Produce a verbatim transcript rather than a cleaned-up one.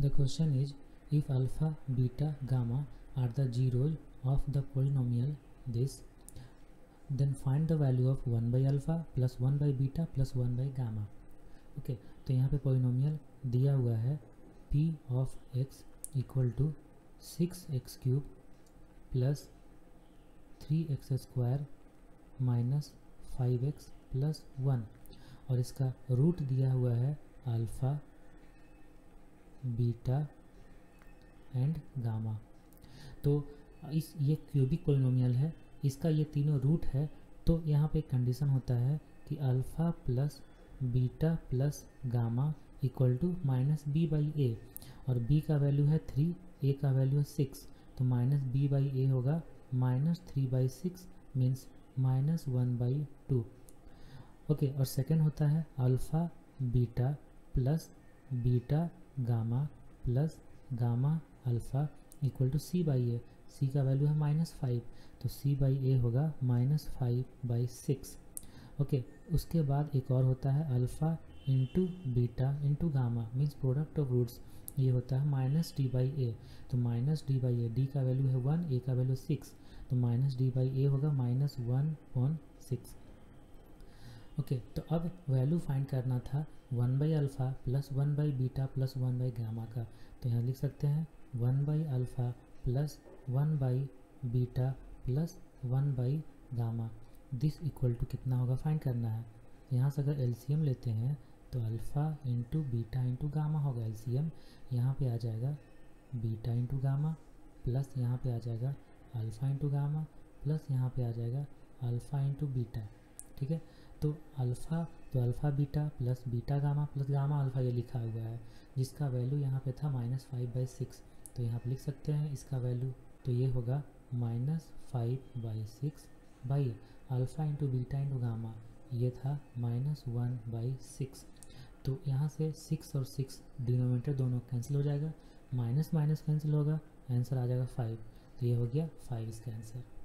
The question is, if alpha, beta, gamma are the zeros of the polynomial this, then find the value of one by alpha plus one by beta plus one by gamma. Okay okay, तो यहाँ पे polynomial दिया हुआ है p of x equal to six x cube plus three x square minus five x plus one और इसका root दिया हुआ है अल्फा बीटा एंड गामा। तो इस ये क्यूबिक पोलिनोमियल है, इसका ये तीनों रूट है। तो यहाँ पे कंडीशन होता है कि alpha plus beta plus gamma equal to minus B by ए और बी का वैल्यू है थ्री, ए का वैल्यू है सिक्स, तो माइनस बी बाई ए होगा minus three by six means minus one by two. Okay, और सेकेंड होता है alpha beta plus beta gamma plus gamma alpha equal to C by A, C का value है minus five, तो सी by ए होगा minus five by six. Okay, उसके बाद एक और होता है alpha into beta into gamma means product of roots, ये होता है माइनस डी बाई ए, तो minus d by a, d का वैल्यू है वन, ए का वैल्यू सिक्स, तो माइनस डी बाई ए होगा minus one upon six. Okay, तो अब वैल्यू फाइंड करना था one by alpha plus one by beta plus one by gamma का, तो यहाँ लिख सकते हैं one by alpha plus one by beta plus one by gamma this equal to कितना होगा फाइंड करना है। यहाँ से अगर एलसीएम लेते हैं तो alpha into beta into gamma होगा एलसीएम, यहाँ पे आ जाएगा बीटा इंटू गामा प्लस यहाँ पे आ जाएगा अल्फ़ा इंटू गामा प्लस यहाँ पे आ जाएगा अल्फ़ा इंटू बीटा। ठीक है, तो अल्फ़ा तो alpha beta plus beta gamma plus gamma alpha ये लिखा हुआ है, जिसका वैल्यू यहाँ पे था माइनस फाइव बाई सिक्स, तो यहाँ पर लिख सकते हैं इसका वैल्यू, तो ये होगा minus five by six by alpha into beta into gamma, ये था माइनस वन बाई सिक्स। तो यहाँ से सिक्स और सिक्स डिनोमिनेटर दोनों कैंसिल हो जाएगा, माइनस माइनस कैंसिल होगा, आंसर आ जाएगा फाइव, तो ये हो गया फाइव इसका आंसर।